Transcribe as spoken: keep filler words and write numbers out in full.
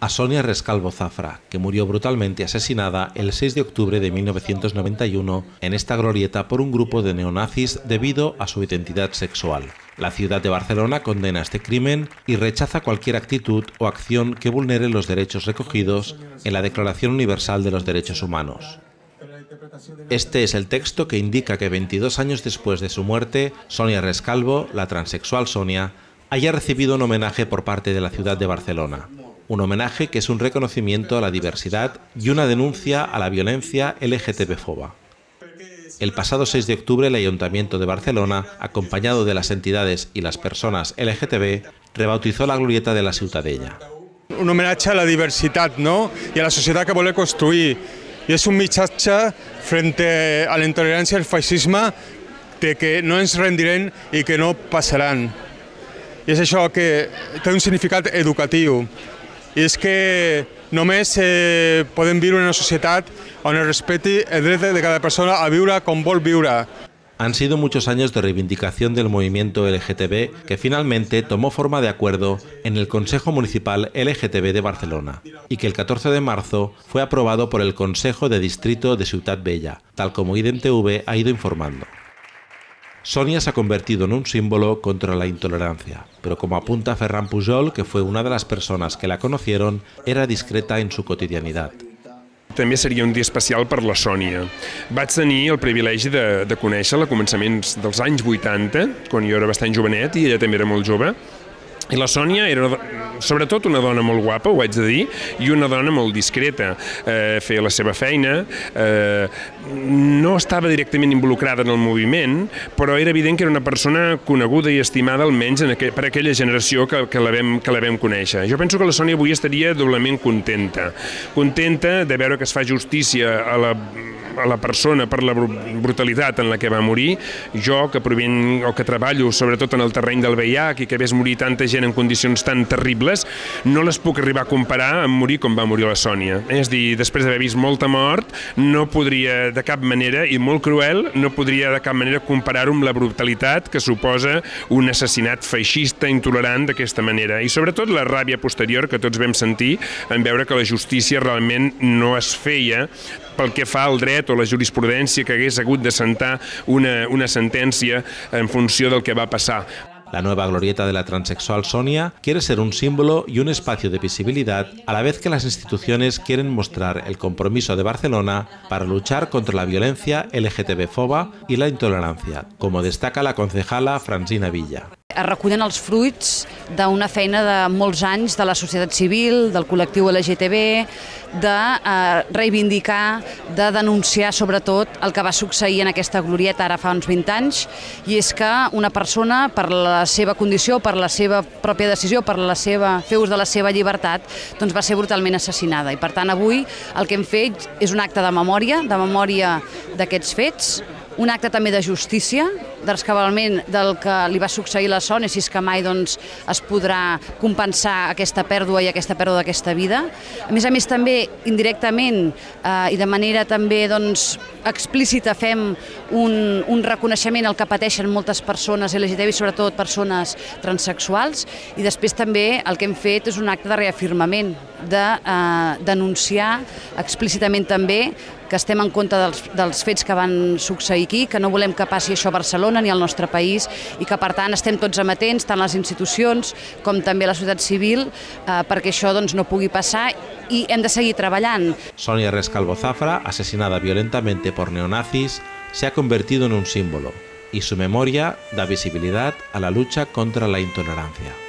a Sonia Rescalvo Zafra, que murió brutalmente asesinada el seis de octubre de mil novecientos noventa y uno en esta glorieta por un grupo de neonazis debido a su identidad sexual. La ciudad de Barcelona condena este crimen y rechaza cualquier actitud o acción que vulnere los derechos recogidos en la Declaración Universal de los Derechos Humanos. Este es el texto que indica que veintidós años después de su muerte, Sonia Rescalvo, la transexual Sonia, haya recibido un homenaje por parte de la ciudad de Barcelona. Un homenaje que es un reconocimiento a la diversidad y una denuncia a la violencia LGTBfoba. El pasado seis de octubre, el Ayuntamiento de Barcelona, acompañado de las entidades y las personas L G T B, rebautizó la glorieta de la Ciutadella. Un homenaje a la diversidad, ¿no? Y a la sociedad que vuelve a construir. Y es un missatge frente a la intolerancia y el fascismo de que no nos rendirán y que no pasarán. I és això que té un significat educatiu, i és que només podem viure en una societat on es respecti el dret de cada persona a viure com vol viure. Han sido muchos años de reivindicación del movimiento L G T B que finalmente tomó forma de acuerdo en el Consejo Municipal L G T B de Barcelona y que el catorce de marzo fue aprobado por el Consejo de Distrito de Ciutat Vella, tal como I D M T V ha ido informando. Sonia se ha convertido en un símbolo contra la intolerancia, pero como apunta Ferran Pujol, que fue una de las personas que la conocieron, era discreta en su cotidianidad. També seria un dia especial per la Sònia. Vaig tenir el privilegi de, de conèixer-la a començaments dels anys vuitanta, quan jo era bastant jovenet i ella també era molt jove. I la Sònia era sobretot una dona molt guapa, ho haig de dir, i una dona molt discreta. Eh, feia la seva feina, eh, no estava directament involucrada en el moviment, però era evident que era una persona coneguda i estimada, almenys en aqu per aquella generació que, que, la vam, que la vam conèixer. Jo penso que la Sònia avui estaria doblement contenta. Contenta de veure que es fa justícia a la, a la persona per la brutalitat en la que va morir. Jo, que provinc o que treballo sobretot en el terreny del V I H i que ves morir tanta gent en condicions tan terribles, no les puc arribar a comparar amb morir com va morir la Sònia. És a dir, després d'haver vist molta mort, no podria de cap manera, i molt cruel, no podria de cap manera comparar-ho amb la brutalitat que suposa un assassinat feixista, intolerant d'aquesta manera. I sobretot la ràbia posterior que tots vam sentir en veure que la justícia realment no es feia pel que fa al dret o la jurisprudència que hagués hagut de sentar una, una sentència en funció del que va passar. La nueva glorieta de la transexual Sonia quiere ser un símbolo y un espacio de visibilidad, a la vez que las instituciones quieren mostrar el compromiso de Barcelona para luchar contra la violencia LGTBfoba y la intolerancia, como destaca la concejala Francina Villa. Es recullen els fruits d'una feina de molts anys de la societat civil, del col·lectiu L G T B, de reivindicar, de denunciar sobretot el que va succeir en aquesta glorieta ara fa uns vint anys, i és que una persona, per la seva condició, per la seva pròpia decisió, per la seva fer ús de la seva llibertat, doncs va ser brutalment assassinada. I per tant avui el que hem fet és un acte de memòria, de memòria d'aquests fets, un acte també de justícia, de rescabalment del que li va succeir a la Sònia, si és que mai doncs, es podrà compensar aquesta pèrdua i aquesta pèrdua d'aquesta vida. A més a més, també indirectament eh, i de manera també doncs, explícita fem un, un reconeixement al que pateixen moltes persones L G T B, sobretot persones transexuals, i després també el que hem fet és un acte de reafirmament, de eh, denunciar explícitament també que estem en compte dels, dels fets que van succeir aquí, que no volem que passi això a Barcelona ni al nostre país i que, per tant, estem tots amatents, tant les institucions com també la societat civil, eh, perquè això doncs, no pugui passar i hem de seguir treballant. Sonia Rescalvo Zafra, asesinada violentamente por neonazis, se ha convertido en un símbolo y su memoria da visibilidad a la lucha contra la intolerancia.